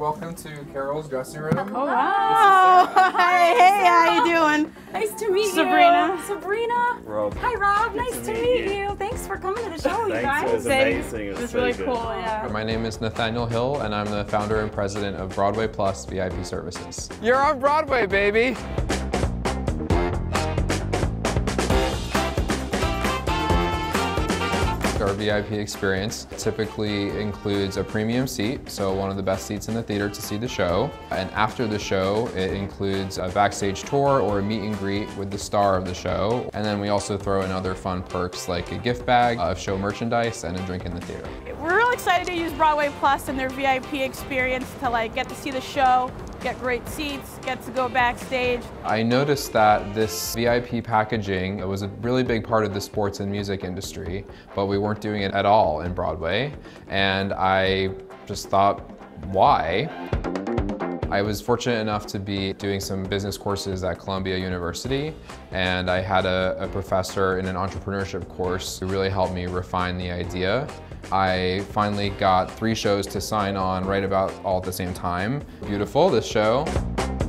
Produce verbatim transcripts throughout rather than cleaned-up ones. Welcome to Carol's dressing room. Oh, wow. Hi. Hey, how you doing? Nice to meet Sabrina. you. Sabrina. Sabrina. Rob. Hi, Rob. Nice, nice to meet you. you. Thanks for coming to the show, you guys. It was amazing. It was really cool, yeah. My name is Nathaniel Hill, and I'm the founder and president of Broadway Plus V I P Services. You're on Broadway, baby. Our V I P experience typically includes a premium seat, so one of the best seats in the theater to see the show. And after the show, it includes a backstage tour or a meet and greet with the star of the show. And then we also throw in other fun perks like a gift bag of show merchandise and a drink in the theater. We're real excited to use Broadway Plus and their V I P experience to like get to see the show, get great seats, get to go backstage. I noticed that this V I P packaging was a really big part of the sports and music industry, but we weren't doing it at all in Broadway. And I just thought, why? I was fortunate enough to be doing some business courses at Columbia University, and I had a, a professor in an entrepreneurship course who really helped me refine the idea. I finally got three shows to sign on right about all at the same time. Beautiful, this show,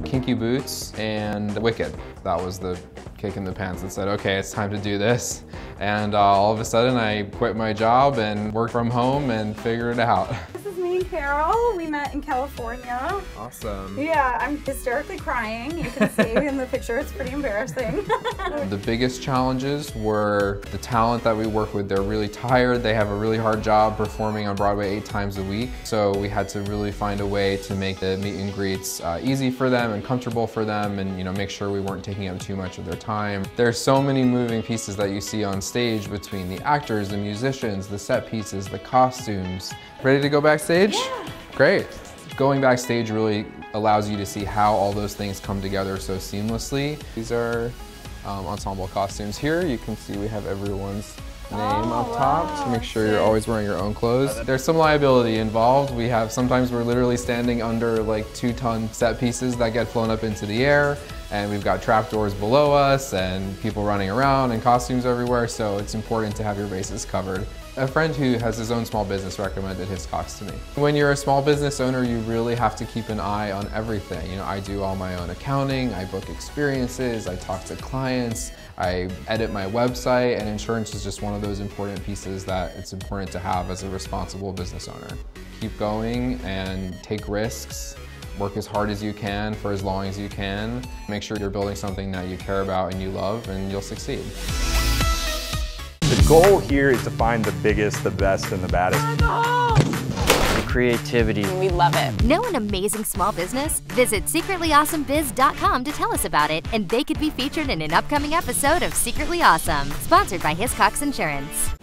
Kinky Boots, and Wicked. That was the kick in the pants and said, okay, it's time to do this. And uh, all of a sudden I quit my job and worked from home and figured it out. Carol, we met in California. Awesome. Yeah, I'm hysterically crying. You can see in the picture, it's pretty embarrassing. The biggest challenges were the talent that we work with. They're really tired. They have a really hard job performing on Broadway eight times a week. So we had to really find a way to make the meet and greets uh, easy for them and comfortable for them, and you know, make sure we weren't taking up too much of their time. There's so many moving pieces that you see on stage between the actors, the musicians, the set pieces, the costumes. Ready to go backstage? Yeah. Great. Going backstage really allows you to see how all those things come together so seamlessly. These are um, ensemble costumes here. You can see we have everyone's name oh, up top wow. to make sure you're always wearing your own clothes. There's some liability involved. We have, sometimes we're literally standing under like two ton set pieces that get flown up into the air, and we've got trapdoors below us and people running around and costumes everywhere, so it's important to have your bases covered. A friend who has his own small business recommended Hiscox to me. When you're a small business owner, you really have to keep an eye on everything. You know, I do all my own accounting, I book experiences, I talk to clients, I edit my website, and insurance is just one of those important pieces that it's important to have as a responsible business owner. Keep going and take risks. Work as hard as you can for as long as you can. Make sure you're building something that you care about and you love, and you'll succeed. The goal here is to find the biggest, the best, and the baddest. The creativity. We love it. Know an amazing small business? Visit Secretly Awesome Biz dot com to tell us about it, and they could be featured in an upcoming episode of Secretly Awesome, sponsored by Hiscox Insurance.